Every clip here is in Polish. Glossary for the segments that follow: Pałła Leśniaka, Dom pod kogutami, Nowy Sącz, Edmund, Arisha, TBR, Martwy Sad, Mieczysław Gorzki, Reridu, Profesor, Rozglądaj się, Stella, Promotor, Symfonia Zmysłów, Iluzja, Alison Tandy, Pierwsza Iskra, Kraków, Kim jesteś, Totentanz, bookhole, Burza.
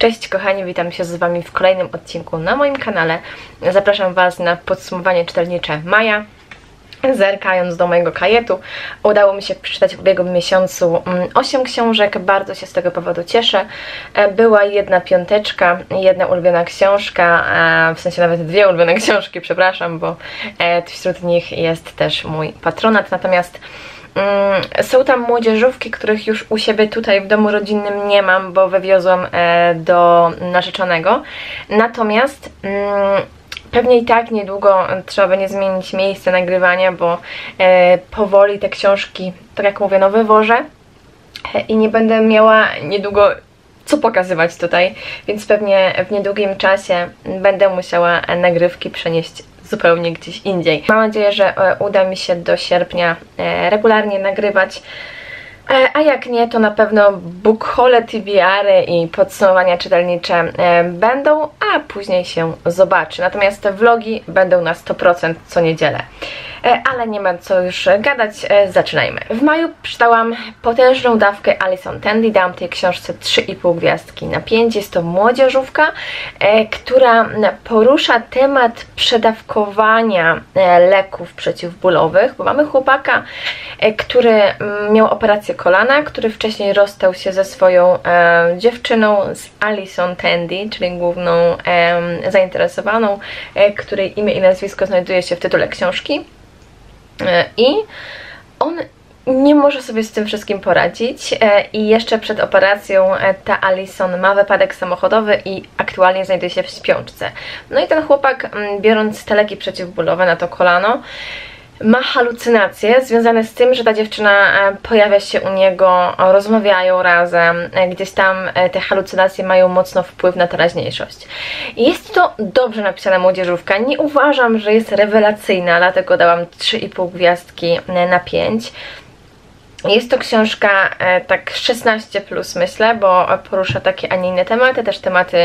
Cześć kochani, witam się z Wami w kolejnym odcinku na moim kanale. Zapraszam Was na podsumowanie czytelnicze maja. Zerkając do mojego kajetu, udało mi się przeczytać w ubiegłym miesiącu 8 książek, bardzo się z tego powodu cieszę. Była jedna piąteczka, jedna ulubiona książka, w sensie nawet dwie ulubione książki, przepraszam, bo wśród nich jest też mój patronat, natomiast są tam młodzieżówki, których już u siebie tutaj w domu rodzinnym nie mam, bo wywiozłam do narzeczonego. Natomiast pewnie i tak niedługo trzeba będzie zmienić miejsce nagrywania, bo powoli te książki, tak jak mówię, no wywożę i nie będę miała niedługo co pokazywać tutaj, więc pewnie w niedługim czasie będę musiała nagrywki przenieść zupełnie gdzieś indziej. Mam nadzieję, że uda mi się do sierpnia regularnie nagrywać, a jak nie, to na pewno bookhole, TBR-y i podsumowania czytelnicze będą, a później się zobaczy. Natomiast te vlogi będą na 100% co niedzielę. Ale nie ma co już gadać, zaczynajmy. W maju przeczytałam potężną dawkę Alison Tandy, dałam tej książce 3,5 gwiazdki na 5. Jest to młodzieżówka, która porusza temat przedawkowania leków przeciwbólowych, bo mamy chłopaka, który miał operację kolana, który wcześniej rozstał się ze swoją dziewczyną, z Alison Tandy, czyli główną zainteresowaną, której imię i nazwisko znajduje się w tytule książki. I on nie może sobie z tym wszystkim poradzić i jeszcze przed operacją ta Alison ma wypadek samochodowy i aktualnie znajduje się w śpiączce. No i ten chłopak, biorąc te leki przeciwbólowe na to kolano, ma halucynacje związane z tym, że ta dziewczyna pojawia się u niego, rozmawiają razem, gdzieś tam te halucynacje mają mocno wpływ na teraźniejszość. Jest to dobrze napisana młodzieżówka, nie uważam, że jest rewelacyjna, dlatego dałam 3,5 gwiazdki na 5. Jest to książka tak 16+, myślę, bo porusza takie, a nie inne tematy, też tematy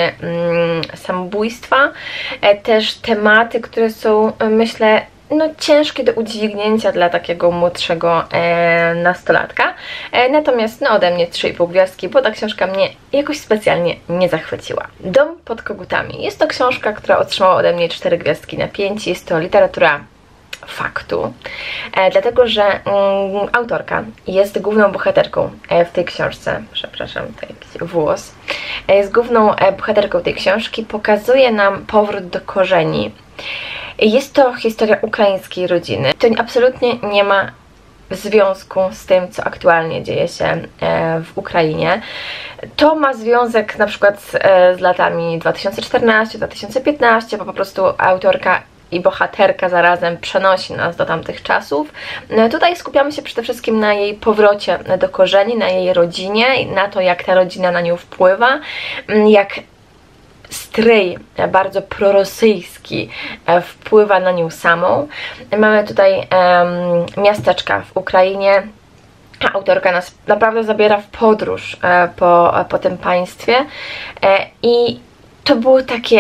samobójstwa, też tematy, które są, myślę, no ciężkie do udźwignięcia dla takiego młodszego nastolatka. Natomiast no, ode mnie 3,5 gwiazdki, bo ta książka mnie jakoś specjalnie nie zachwyciła. Dom pod kogutami. Jest to książka, która otrzymała ode mnie 4 gwiazdki na 5. Jest to literatura faktu, dlatego że autorka jest główną bohaterką w tej książce, przepraszam, to jakiś włos, jest główną bohaterką tej książki, pokazuje nam powrót do korzeni. Jest to historia ukraińskiej rodziny. To absolutnie nie ma związku z tym, co aktualnie dzieje się w Ukrainie. To ma związek na przykład z latami 2014-2015, bo po prostu autorka i bohaterka zarazem przenosi nas do tamtych czasów. Tutaj skupiamy się przede wszystkim na jej powrocie do korzeni, na jej rodzinie, na to, jak ta rodzina na nią wpływa, jak stryj bardzo prorosyjski wpływa na nią samą. Mamy tutaj miasteczka w Ukrainie. Autorka nas naprawdę zabiera w podróż po tym państwie i to było takie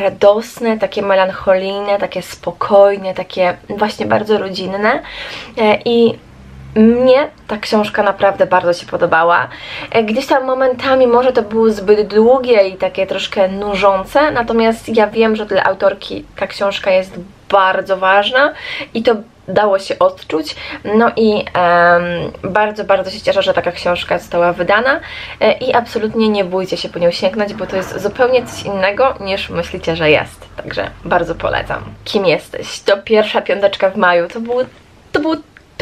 radosne, takie melancholijne, takie spokojne, takie właśnie bardzo rodzinne i mnie ta książka naprawdę bardzo się podobała. Gdzieś tam momentami może to było zbyt długie i takie troszkę nużące, natomiast ja wiem, że dla autorki ta książka jest bardzo ważna i to dało się odczuć. No i bardzo, bardzo się cieszę, że taka książka została wydana i absolutnie nie bójcie się po nią sięgnąć, bo to jest zupełnie coś innego, niż myślicie, że jest. Także bardzo polecam. Kim jesteś? To pierwsza piąteczka w maju. To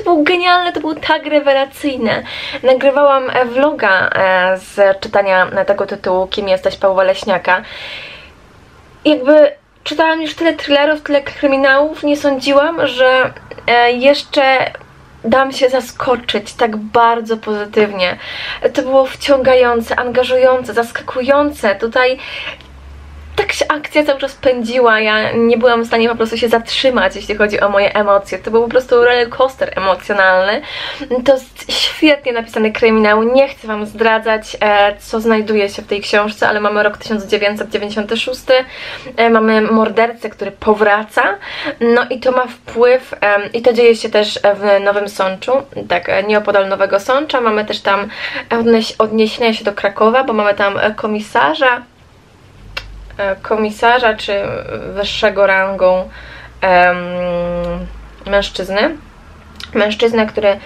było genialne, to było tak rewelacyjne. Nagrywałam vloga z czytania tego tytułu Kim jesteś Pałła Leśniaka. Jakby czytałam już tyle thrillerów, tyle kryminałów, nie sądziłam, że jeszcze dam się zaskoczyć tak bardzo pozytywnie. To było wciągające, angażujące, zaskakujące. Tutaj tak się akcja cały czas pędziła, ja nie byłam w stanie po prostu się zatrzymać, jeśli chodzi o moje emocje. To był po prostu rollercoaster emocjonalny. To jest świetnie napisany kryminał, nie chcę Wam zdradzać, co znajduje się w tej książce, ale mamy rok 1996, mamy mordercę, który powraca, no i to ma wpływ, i to dzieje się też w Nowym Sączu, tak, nieopodal Nowego Sącza. Mamy też tam odniesienia się do Krakowa, bo mamy tam komisarza, komisarza czy wyższego rangą mężczyznę, który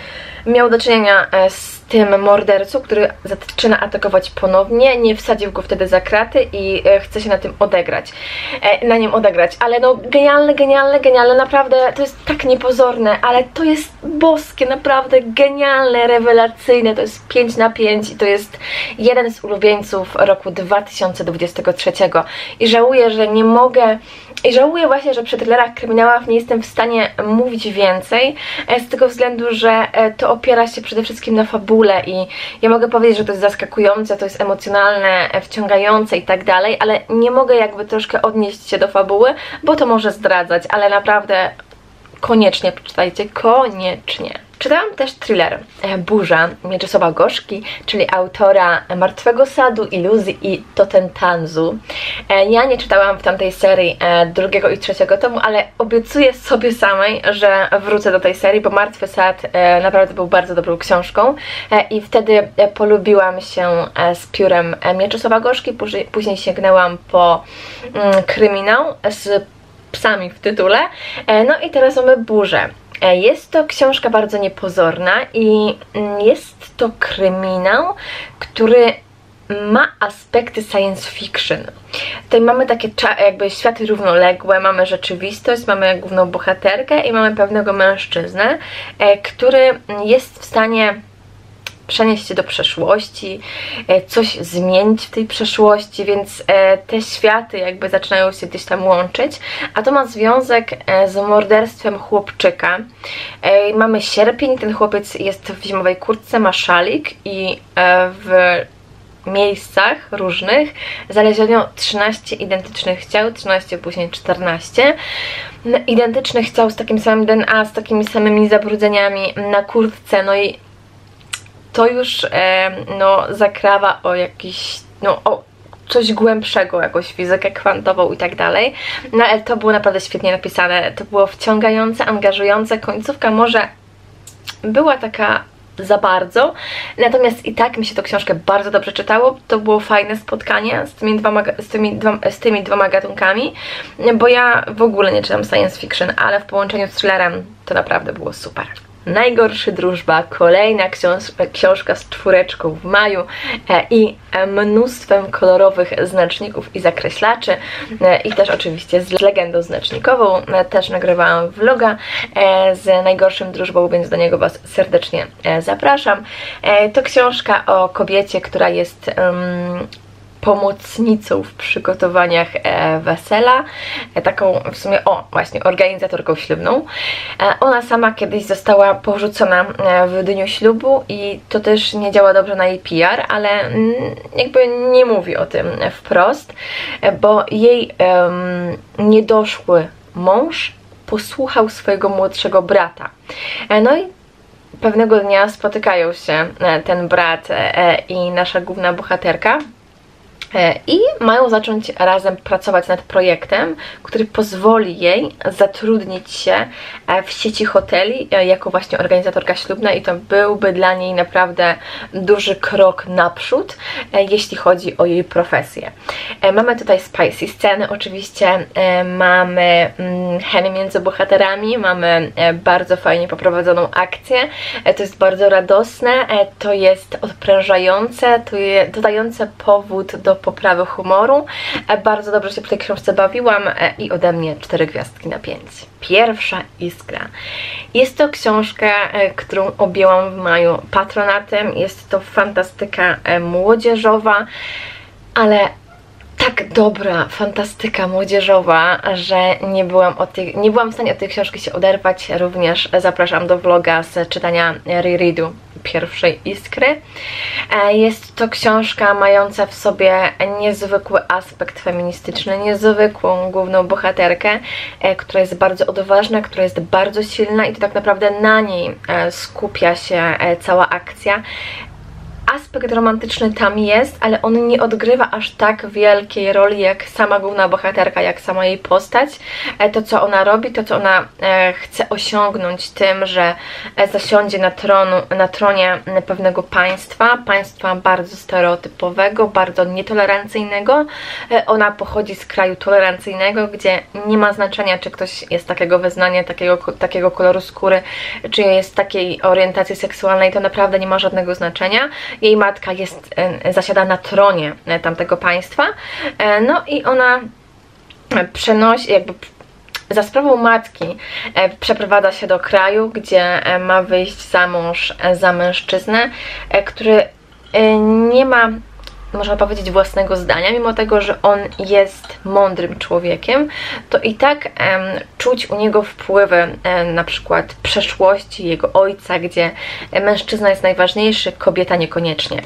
miał do czynienia z tym mordercą, który zaczyna atakować ponownie, nie wsadził go wtedy za kraty i chce się na nim odegrać, ale no genialne, naprawdę to jest tak niepozorne, ale to jest boskie, naprawdę genialne, rewelacyjne, to jest 5/5 i to jest jeden z ulubieńców roku 2023 i żałuję, że nie mogę i żałuję właśnie, że przy thrillerach kryminałach nie jestem w stanie mówić więcej z tego względu, że to opiera się przede wszystkim na fabule i ja mogę powiedzieć, że to jest zaskakujące, to jest emocjonalne, wciągające i tak dalej, ale nie mogę jakby troszkę odnieść się do fabuły, bo to może zdradzać, ale naprawdę koniecznie przeczytajcie, koniecznie. Czytałam też thriller Burza Mieczysława Gorzki, czyli autora Martwego Sadu, Iluzji i Totentanzu. Ja nie czytałam w tamtej serii 2. i 3. tomu, ale obiecuję sobie samej, że wrócę do tej serii, bo Martwy Sad naprawdę był bardzo dobrą książką i wtedy polubiłam się z piórem Mieczysława Gorzki, później sięgnęłam po kryminał z psami w tytule, no i teraz mamy Burzę. Jest to książka bardzo niepozorna i jest to kryminał, który ma aspekty science fiction. Tutaj mamy takie jakby światy równoległe, mamy rzeczywistość, mamy główną bohaterkę i mamy pewnego mężczyznę, który jest w stanie przenieść się do przeszłości, coś zmienić w tej przeszłości, więc te światy jakby zaczynają się gdzieś tam łączyć, a to ma związek z morderstwem chłopczyka. Mamy sierpień, ten chłopiec jest w zimowej kurtce, ma szalik i w miejscach różnych znaleziono 13 identycznych ciał, 13, później 14 identycznych ciał z takim samym DNA, z takimi samymi zabrudzeniami na kurtce, no i to już no, zakrawa o jakiś, no, o coś głębszego, jakąś fizykę kwantową i tak dalej. No ale to było naprawdę świetnie napisane, to było wciągające, angażujące, końcówka może była taka za bardzo, natomiast i tak mi się to książkę bardzo dobrze czytało, to było fajne spotkanie z tymi dwoma gatunkami, bo ja w ogóle nie czytam science fiction, ale w połączeniu z thrillerem to naprawdę było super. Najgorszy Drużba, kolejna książka z 4 w maju i mnóstwem kolorowych znaczników i zakreślaczy i też oczywiście z legendą znacznikową. Też nagrywałam vloga z Najgorszym Drużbą, więc do niego Was serdecznie zapraszam. To książka o kobiecie, która jest pomocnicą w przygotowaniach wesela, taką w sumie, właśnie organizatorką ślubną. Ona sama kiedyś została porzucona w dniu ślubu i to też nie działa dobrze na jej PR, ale jakby nie mówi o tym wprost, bo jej niedoszły mąż posłuchał swojego młodszego brata. No i pewnego dnia spotykają się ten brat i nasza główna bohaterka i mają zacząć razem pracować nad projektem, który pozwoli jej zatrudnić się w sieci hoteli jako właśnie organizatorka ślubna i to byłby dla niej naprawdę duży krok naprzód, jeśli chodzi o jej profesję. Mamy tutaj spicy sceny, oczywiście mamy chemię między bohaterami, mamy bardzo fajnie poprowadzoną akcję, to jest bardzo radosne, to jest odprężające, to jest dodające powód do poprawy humoru. Bardzo dobrze się przy tej książce bawiłam i ode mnie 4 gwiazdki na 5. Pierwsza Iskra. Jest to książka, którą objęłam w maju patronatem. Jest to fantastyka młodzieżowa, ale tak dobra fantastyka młodzieżowa, że nie byłam w stanie od tej książki się oderwać. Również zapraszam do vloga z czytania Reridu Pierwszej Iskry. Jest to książka mająca w sobie niezwykły aspekt feministyczny, niezwykłą główną bohaterkę, która jest bardzo odważna, która jest bardzo silna i to tak naprawdę na niej skupia się cała akcja. aspekt romantyczny tam jest, ale on nie odgrywa aż tak wielkiej roli jak sama główna bohaterka, jak sama jej postać. To co ona robi, to co ona chce osiągnąć tym, że zasiądzie na tronie pewnego państwa bardzo stereotypowego, bardzo nietolerancyjnego. Ona pochodzi z kraju tolerancyjnego, gdzie nie ma znaczenia, czy ktoś jest takiego wyznania, takiego koloru skóry, czy jest takiej orientacji seksualnej, to naprawdę nie ma żadnego znaczenia. Jej matka zasiada na tronie tamtego państwa, no i ona przenosi, jakby za sprawą matki przeprowadza się do kraju, gdzie ma wyjść za mąż za mężczyznę, który nie ma, można powiedzieć, własnego zdania, mimo tego, że on jest mądrym człowiekiem, to i tak czuć u niego wpływy na przykład przeszłości jego ojca, gdzie mężczyzna jest najważniejszy, kobieta niekoniecznie.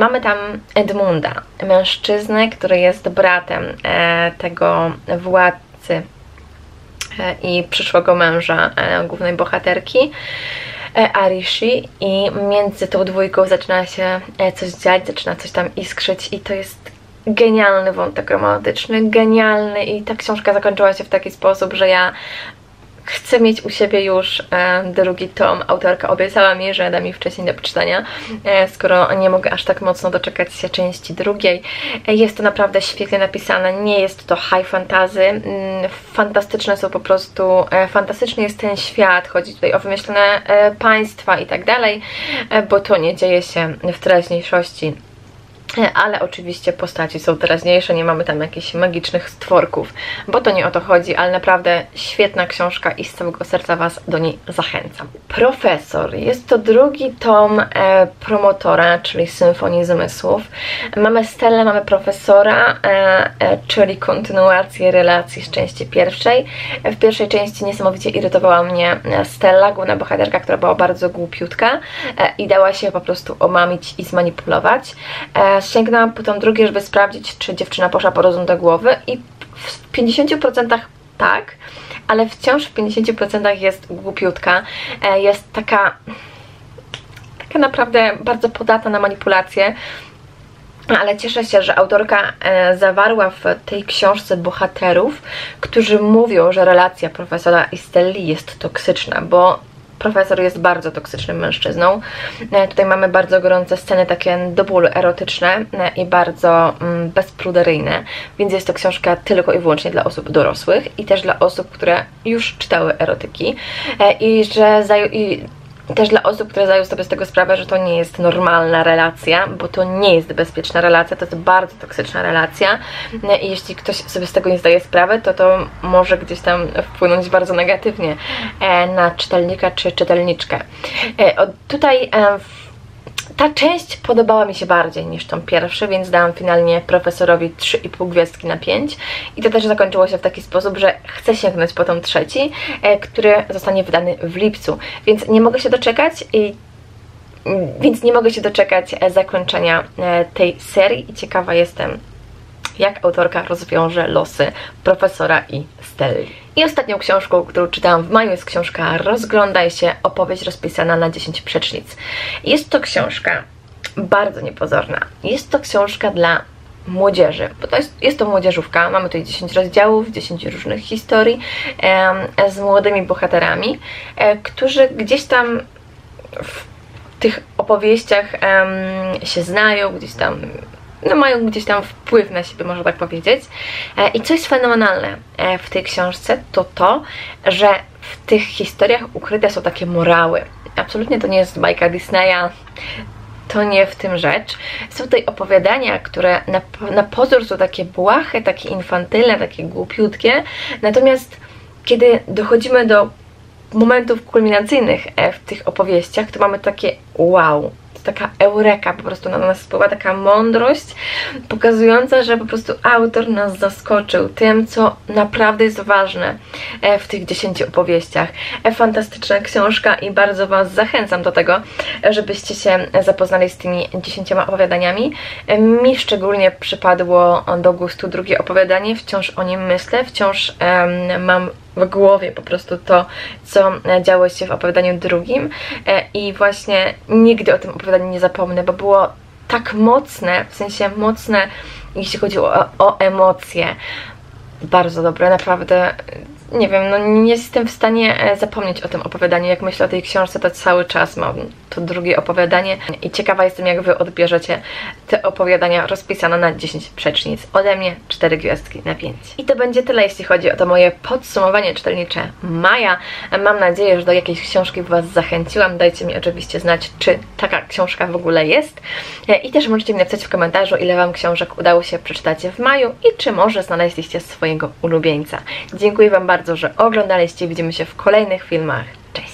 Mamy tam Edmunda, mężczyznę, który jest bratem tego władcy i przyszłego męża głównej bohaterki, Arishi, i między tą dwójką zaczyna się coś dziać, zaczyna coś tam iskrzyć i to jest genialny wątek romantyczny, genialny, i ta książka zakończyła się w taki sposób, że ja chcę mieć u siebie już drugi tom. Autorka obiecała mi, że da mi wcześniej do przeczytania, skoro nie mogę aż tak mocno doczekać się części drugiej. Jest to naprawdę świetnie napisane, nie jest to high fantasy, fantastyczne są po prostu, fantastyczny jest ten świat, chodzi tutaj o wymyślone państwa i tak dalej, bo to nie dzieje się w teraźniejszości. Ale oczywiście postaci są teraźniejsze, nie mamy tam jakichś magicznych stworków, bo to nie o to chodzi, ale naprawdę świetna książka i z całego serca Was do niej zachęcam. Profesor. Jest to drugi tom Promotora, czyli Symfonii Zmysłów. Mamy Stellę, mamy Profesora, czyli kontynuację relacji z części pierwszej. W pierwszej części niesamowicie irytowała mnie Stella, główna bohaterka, która była bardzo głupiutka i dała się po prostu omamić i zmanipulować. Sięgnęłam po tą drugie, żeby sprawdzić, czy dziewczyna poszła po rozum do głowy, i w 50% tak, ale wciąż w 50% jest głupiutka, jest taka naprawdę bardzo podatna na manipulacje. Ale cieszę się, że autorka zawarła w tej książce bohaterów, którzy mówią, że relacja Profesora i Stelli jest toksyczna, bo Profesor jest bardzo toksycznym mężczyzną. Tutaj mamy bardzo gorące sceny, takie do bólu erotyczne i bardzo bezpruderyjne, więc jest to książka tylko i wyłącznie dla osób dorosłych i też dla osób, które już czytały erotyki, i też dla osób, które zdają sobie z tego sprawę, że to nie jest normalna relacja, bo to nie jest bezpieczna relacja, to jest bardzo toksyczna relacja i jeśli ktoś sobie z tego nie zdaje sprawy, to może gdzieś tam wpłynąć bardzo negatywnie na czytelnika czy czytelniczkę. Tutaj ta część podobała mi się bardziej niż tą pierwszą, więc dałam finalnie Profesorowi 3,5 gwiazdki na 5 i to też zakończyło się w taki sposób, że chcę sięgnąć po tą trzeci, który zostanie wydany w lipcu, więc nie mogę się doczekać zakończenia tej serii i ciekawa jestem, jak autorka rozwiąże losy Profesora i Stelli. I ostatnią książką, którą czytałam w maju, jest książka Rozglądaj się, opowieść rozpisana na 10 przecznic. Jest to książka bardzo niepozorna. Jest to książka dla młodzieży, bo jest to młodzieżówka. Mamy tutaj 10 rozdziałów, 10 różnych historii z młodymi bohaterami, którzy gdzieś tam w tych opowieściach się znają, gdzieś tam mają gdzieś tam wpływ na siebie, można tak powiedzieć. I co jest fenomenalne w tej książce, to to, że w tych historiach ukryte są takie morały. Absolutnie to nie jest bajka Disneya, to nie w tym rzecz. Są tutaj opowiadania, które na pozór są takie błahe, takie infantylne, takie głupiutkie, natomiast kiedy dochodzimy do momentów kulminacyjnych w tych opowieściach, to mamy takie wow, taka eureka, po prostu na nas wpływa taka mądrość pokazująca, że po prostu autor nas zaskoczył tym, co naprawdę jest ważne w tych 10 opowieściach. Fantastyczna książka i bardzo Was zachęcam do tego, żebyście się zapoznali z tymi 10 opowiadaniami. Mi szczególnie przypadło do gustu drugie opowiadanie, wciąż o nim myślę, wciąż mam w głowie po prostu to, co działo się w opowiadaniu drugim i właśnie nigdy o tym opowiadaniu nie zapomnę, bo było tak mocne, w sensie mocne, jeśli chodzi o emocje. Bardzo dobre, naprawdę, nie wiem, no nie jestem w stanie zapomnieć o tym opowiadaniu. Jak myślę o tej książce, to cały czas mam to drugie opowiadanie i ciekawa jestem, jak wy odbierzecie te opowiadania rozpisane na 10 przecznic. Ode mnie 4 gwiazdki na 5. I to będzie tyle, jeśli chodzi o to moje podsumowanie czytelnicze maja. Mam nadzieję, że do jakiejś książki was zachęciłam. Dajcie mi oczywiście znać, czy taka książka w ogóle jest. I też możecie mi napisać w komentarzu, ile wam książek udało się przeczytać w maju i czy może znaleźliście swojego ulubieńca. Dziękuję wam bardzo, że oglądaliście. Widzimy się w kolejnych filmach. Cześć!